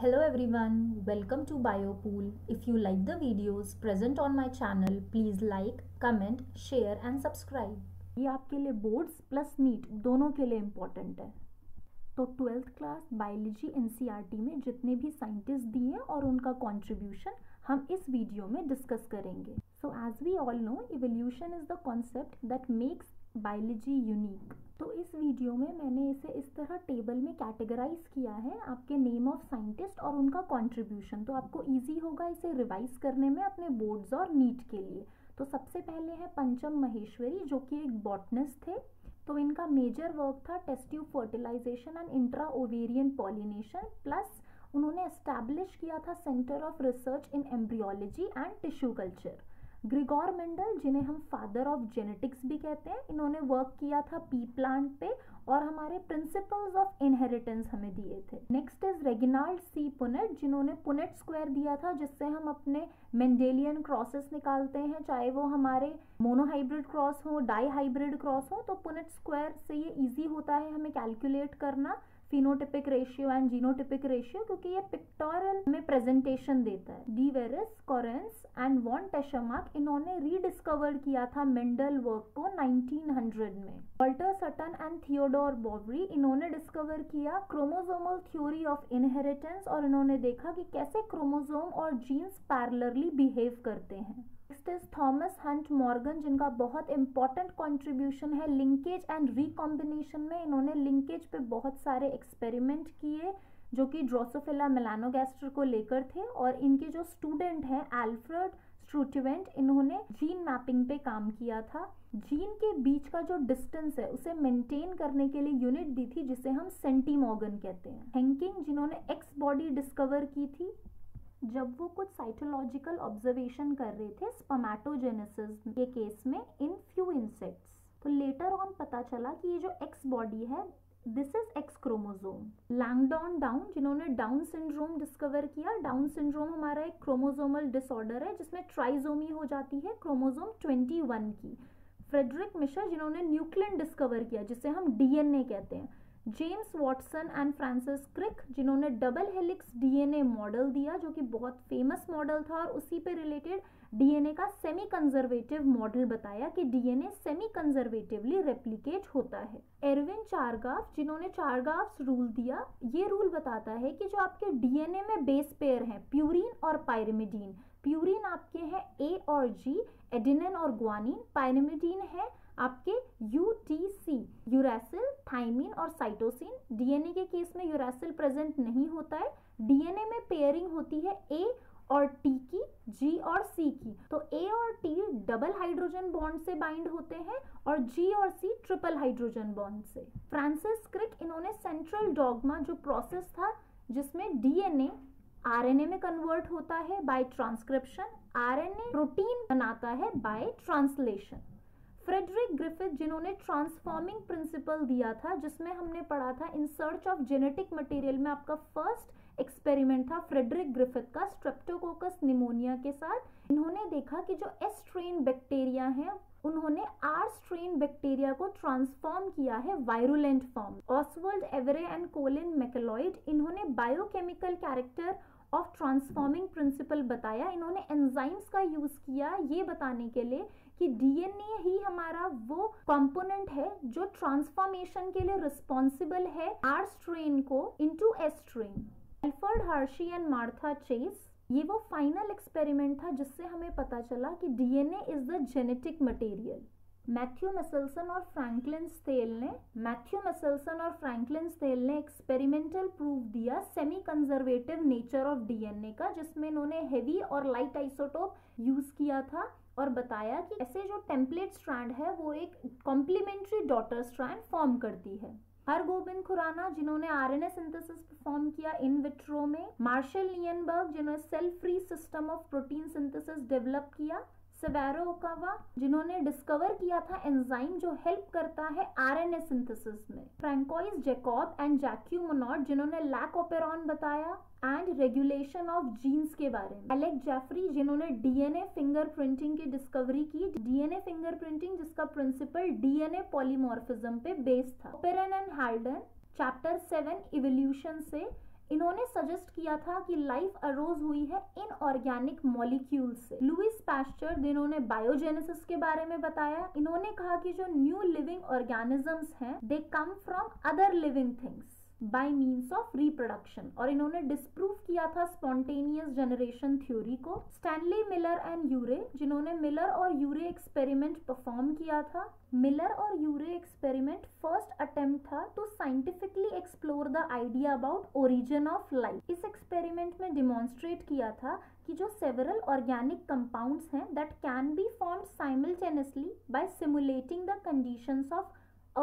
Hello everyone, welcome to Biopool. If you like the videos present on my channel, please like, comment, share and subscribe. ये आपके लिए boards plus NEET दोनों के लिए important है। तो ट्वेल्थ क्लास बायोलॉजी एनसीईआरटी में जितने भी साइंटिस्ट दिए हैं और उनका कॉन्ट्रीब्यूशन हम इस वीडियो में डिस्कस करेंगे। So as we all know, evolution is the concept that makes biology unique. तो इस वीडियो में मैंने इसे इस तरह टेबल में कैटेगराइज किया है, आपके नेम ऑफ साइंटिस्ट और उनका कंट्रीब्यूशन। तो आपको इजी होगा इसे रिवाइज करने में अपने बोर्ड्स और नीट के लिए। तो सबसे पहले है पंचम महेश्वरी, जो कि एक बॉटनिस्ट थे। तो इनका मेजर वर्क था test tube fertilisation and intra ovarian pollination, plus उन्होंने एस्टैब्लिश किया था centre of research in embryology and tissue culture. Gregor Mendel, जिन्हें हम फादर ऑफ जेनेटिक्स भी कहते हैं, इन्होंने वर्क किया था पी प्लांट पे और हमारे प्रिंसिपल्स ऑफ इनहेरिटेंस हमें दिए थे। Next is Reginald C Punnett, जिन्होंने पुनेट स्क्वायर दिया था, जिससे हम अपने मेंडेलियन क्रॉसेस निकालते हैं, चाहे वो हमारे मोनोहाइब्रिड क्रॉस हो, डाई हाइब्रिड क्रॉस हो। तो पुनेट स्क्वायर से ये ईजी होता है हमें कैलकुलेट करना phenotypic ratio and genotypic ratio, क्योंकि ये पिक्टोरियल में प्रेजेंटेशन देता है। De Vries, Correns and von Tschermak, इन्होंने रीडिस्कवर किया था मेंडल वर्क को 1900 में। Walter Sutton and Theodore Boveri, इन्होंने डिस्कवर किया क्रोमोसोमल थ्योरी ऑफ इनहेरिटेंस और इन्होंने देखा कि कैसे क्रोमोसोम और जीन्स पैरेलली बिहेव करते हैं। Next is Thomas Hunt Morgan, जिनका बहुत इंपॉर्टेंट कंट्रीब्यूशन है लिंकेज एंड रिकॉम्बिनेशन में। इन्होंने लिंकेज पे बहुत सारे एक्सपेरिमेंट किए जो कि ड्रोसोफिला मेलानोगैस्टर को लेकर थे, और इनके जो स्टूडेंट हैं अल्फ्रेड स्टर्टवेंट, इन्होंने जीन मैपिंग पे काम किया था। जीन के बीच का जो डिस्टेंस है उसे मेंटेन करने के लिए यूनिट दी थी, जिसे हम सेंटीमॉर्गन कहते हैं। हेंकिंग, जिन्होंने एक्स बॉडी डिस्कवर की थी जब वो कुछ साइटोलॉजिकल ऑब्जर्वेशन कर रहे थे स्पर्मेटोजेनेसिस के केस में इन फ्यू इंसेक्ट्स। तो लेटर ऑन पता चला कि ये जो एक्स बॉडी है, this is X chromosome. Langdon Down, जिन्होंने डाउन सिंड्रोम डिस्कवर किया। डाउन सिंड्रोम हमारा एक क्रोमोसोमल डिसऑर्डर है जिसमें ट्राइसोमी हो जाती है क्रोमोसोम 21 की। फ्रेडरिक मिशर, जिन्होंने न्यूक्लियन डिस्कवर किया जिसे हम डीएनए कहते हैं। James Watson and Francis Crick, जिन्होंने डबल हेलिक्स डीएनए मॉडल दिया जो कि बहुत फेमस मॉडल था, और उसी पे रिलेटेड डीएनए का सेमी कंजर्वेटिव मॉडल बताया कि डीएनए सेमी कंजर्वेटिवली रेप्लिकेट होता है। एरविन चारगाफ, जिन्होंने चारगाफ्स रूल दिया। ये रूल बताता है कि जो आपके डीएनए में बेस पेयर हैं प्यूरिन और पायरिमिडीन, प्यूरिन आपके हैं ए और जी, एडेनिन और ग्वानिन, पायरिमिडीन है आपके UTC, यूरैसिल, थाइमिन और साइटोसिन। डीएनए के केस में यूरैसिल प्रेजेंट नहीं होता है। डीएनए में पेयरिंग होती है A और T की, G और C की। तो A और T डबल हाइड्रोजन बॉन्ड से बाइंड होते हैं और G और C ट्रिपल हाइड्रोजन बॉन्ड से। फ्रांसिस क्रिक, इन्होंने सेंट्रल डॉग्मा जो प्रोसेस था जिसमें डीएनए RNA में कन्वर्ट होता है बाय ट्रांसक्रिप्शन, RNA प्रोटीन बनाता है बाय ट्रांसलेशन। फ्रेडरिक ग्रिफिथ, जिन्होंने ट्रांसफॉर्मिंग प्रिंसिपल दिया था, जिसमें हमने पढ़ा था in search of genetic material में आपका फर्स्ट एक्सपेरिमेंट था फ्रेडरिक ग्रिफिथ का स्ट्रेप्टोकोकस निमोनिया के साथ। इन्होंने देखा कि जो एस स्ट्रेन बैक्टीरिया हैं उन्होंने आर स्ट्रेन बैक्टीरिया को ट्रांसफॉर्म किया है virulent form. Oswald Avery and Colin MacLeod, इन्होंने biochemical character of transforming principle बताया। इन्होंने एंजाइम्स का यूज किया ये बताने के लिए कि डीएनए ही हमारा वो कंपोनेंट है जो ट्रांसफॉर्मेशन के लिए रिस्पॉन्सिबल है आर स्ट्रेन को into S strain. Alfred Hershey and Martha Chase, ये वो फाइनल एक्सपेरिमेंट था जिससे हमें पता चला कि DNA is the genetic material. Matthew Meselson और फ्रैंकलिन स्टेल ने एक्सपेरिमेंटल प्रूफ दिया semi conservative nature of DNA का, जिसमें इन्होंने हेवी और लाइट आइसोटोप यूज किया था और बताया कि ऐसे जो टेम्पलेट स्ट्रैंड है वो एक कॉम्प्लीमेंट्री डॉटर स्ट्रैंड फॉर्म करती है। हरगोबिंद खुराना, जिन्होंने आरएनए सिंथेसिस परफॉर्म किया इन विट्रो में। मार्शल लियनबर्ग, जिन्होंने cell free system of protein synthesis develop किया। सेवेरो ओकावा, जिन्होंने डिस्कवर किया था एंजाइम जो हेल्प करता है आरएनए सिंथेसिस में। Francois Jacob and Jacques Monod, जिन्होंने लैकोपेरॉन बताया एंड रेगुलेशन ऑफ जीन्स के बारे में। एलेक्स जेफरी, जिन्होंने डीएनए फिंगरप्रिंटिंग की डिस्कवरी की। डीएनए फिंगरप्रिंटिंग जिसका प्रिंसिपल डीएनए पॉलीमॉर्फिज्म पे बेस्ड था। Oparin and Haldane, chapter 7 evolution से इन्होंने सजेस्ट किया था कि लाइफ अरोज हुई है इनऑर्गेनिक मॉलिक्यूल से। लुइस पाश्चर जिन्होंने बायोजेनेसिस के बारे में बताया, इन्होंने कहा कि जो न्यू लिविंग ऑर्गेनिजम्स हैं they come from other living things by means of reproduction, और इन्होंने डिस्प्रूव किया था स्पॉन्टेनियस जनरेशन थ्योरी को। स्टैनली मिलर एंड यूरे, जिन्होंने मिलर और यूरे एक्सपेरिमेंट परफॉर्म किया था। मिलर और यूरे एक्सपेरिमेंट फर्स्ट अटेम्प्ट था to scientifically explore the idea about origin of life. इस एक्सपेरिमेंट में डिमॉन्स्ट्रेट किया था कि जो सेवरल ऑर्गेनिक कंपाउंड्स हैं that can be formed simultaneously by simulating the conditions of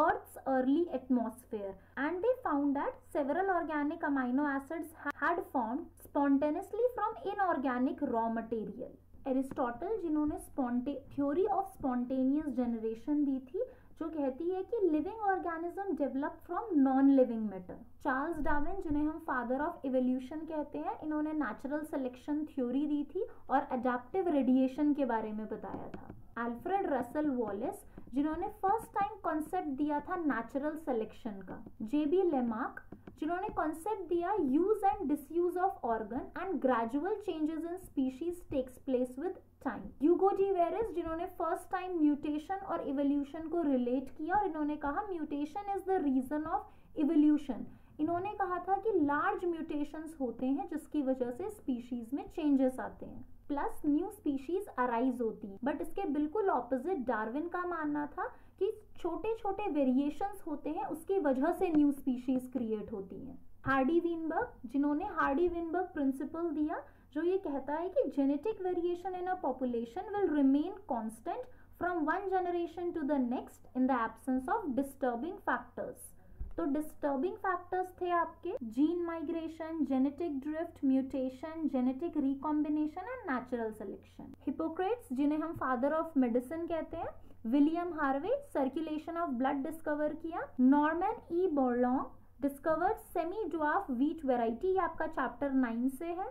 Earth's early atmosphere, and they found that several organic amino acids had formed spontaneously from inorganic raw material. Aristotle जिन्होंने theory of spontaneous generation दी थी, जो कहती है कि living organism develop from non living matter. Charles Darwin जिन्हें हम father of evolution कहते हैं, इन्होंने नेचुरल सिलेक्शन थ्योरी दी थी और अडैप्टिव रेडिएशन के बारे में बताया था। अल्फ्रेड रसल वॉलेस जिन्होंने फर्स्ट टाइम कॉन्सेप्ट दिया था नेचुरल सिलेक्शन का। जेबी लेमार्क जिन्होंने कॉन्सेप्ट दिया use and disuse of organ and gradual changes in species takes place with time. Hugo de Vries जिन्होंने फर्स्ट टाइम म्यूटेशन और evolution को relate किया, और इन्होंने कहा mutation is the reason of evolution. इन्होंने कहा था कि लार्ज म्यूटेशंस होते हैं जिसकी वजह से स्पीशीज में चेंजेस आते हैं प्लस न्यू स्पीशीज अराइज होती है। बट इसके बिल्कुल ऑपोजिट डार्विन का मानना था कि छोटे छोटे वेरिएशंस होते हैं, उसकी वजह से न्यू स्पीशीज क्रिएट होती हैं। हार्डी वाइनबर्ग जिन्होंने हार्डी वाइनबर्ग प्रिंसिपल दिया, जो ये कहता है कि genetic variation in a population will remain constant from one generation to the next in the absence of disturbing factors. तो डिस्टर्बिंग फैक्टर्स थे आपके gene migration, genetic drift, mutation, genetic recombination and natural selection. Hippocrates जिन्हें हम father of medicine कहते हैं, William Harvey circulation of blood discover किया। Norman E Borlaug discovered semi dwarf wheat variety, आपका chapter 9 से है।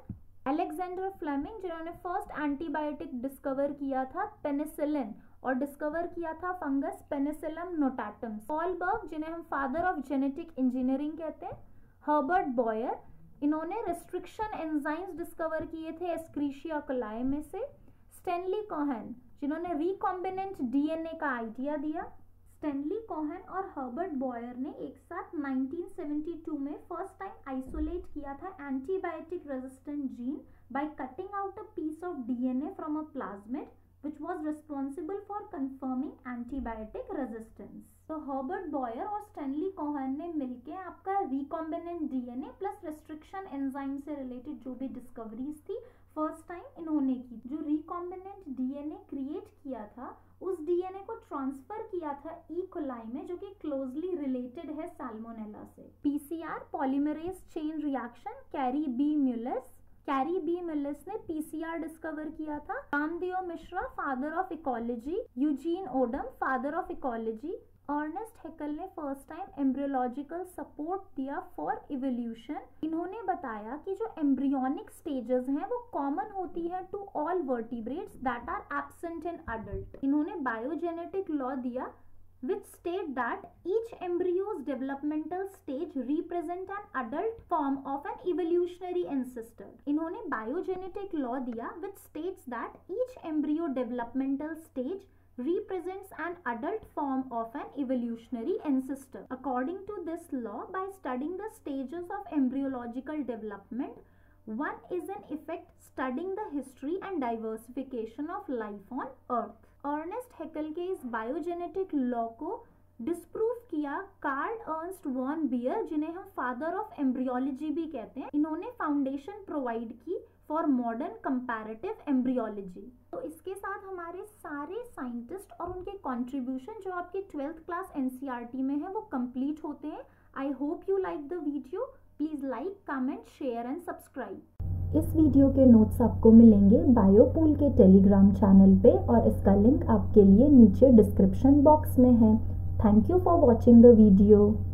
अलेक्जेंडर फ्लेमिंग जिन्होंने first antibiotic discover किया था पेनिसिलिन, और डिस्कवर किया था fungus Penicillium notatum. Paul Berg जिन्हें हम फादर ऑफ जेनेटिक इंजीनियरिंग कहते हैं। हर्बर्ट बॉयर इन्होंने रिस्ट्रिक्शन एंजाइम्स डिस्कवर किए थे एस्क्रीशिया कोलाई में से। स्टैनली कोहेन जिन्होंने रिकॉम्बिनेंट डीएनए का आइडिया दिया। स्टैनली कोहेन और हर्बर्ट बॉयर ने एक साथ 1972 में फर्स्ट टाइम आइसोलेट किया था antibiotic resistant gene by cutting out a piece of DNA from a plasmid which was responsible for confirming antibiotic resistance. So Herbert Boyer और Stanley Cohen ने मिलके आपका recombinant DNA plus restriction enzyme से related जो भी discoveries थी first time इन्होंने की। जो recombinant DNA create किया था, उस DNA को transfer किया था E. coli में, जो कि closely related है Salmonella से। PCR polymerase chain reaction, Kary B Mullis ने पीसीआर डिस्कवर किया था। Ramdev Mishra father of ecology, Eugene Odum father of ecology, Ernst Haeckel ने फर्स्ट टाइम एम्ब्रियोलॉजिकल सपोर्ट दिया फॉर इवोल्यूशन। इन्होंने बताया कि जो एम्ब्रियोनिक स्टेजेस हैं वो कॉमन होती है to all vertebrates that are absent in adult. इन्होंने बायोजेनेटिक लॉ दिया which state that each embryo's developmental stage represent an adult form of an evolutionary ancestor. इन्होंने biogenetic law दिया which states that each embryo developmental stage represents an adult form of an evolutionary ancestor. According to this law, by studying the stages of embryological development, one is in effect studying the history and diversification of life on Earth. Ernst Haeckel के इस biogenetic law को disprove किया Karl Ernst von Baer जिन्हें हम father of embryology भी कहते हैं। इन्होंने फाउंडेशन प्रोवाइड की फॉर मॉडर्न कंपैरेटिव एम्ब्रियोलॉजी। तो इसके साथ हमारे सारे साइंटिस्ट और उनके कंट्रीब्यूशन जो आपके 12th क्लास एनसीईआरटी में है वो कंप्लीट होते हैं। I hope you like the video. Please like, comment, share and subscribe. इस वीडियो के नोट्स आपको मिलेंगे बायोपूल के टेलीग्राम चैनल पे, और इसका लिंक आपके लिए नीचे डिस्क्रिप्शन बॉक्स में है। Thank you for watching the video.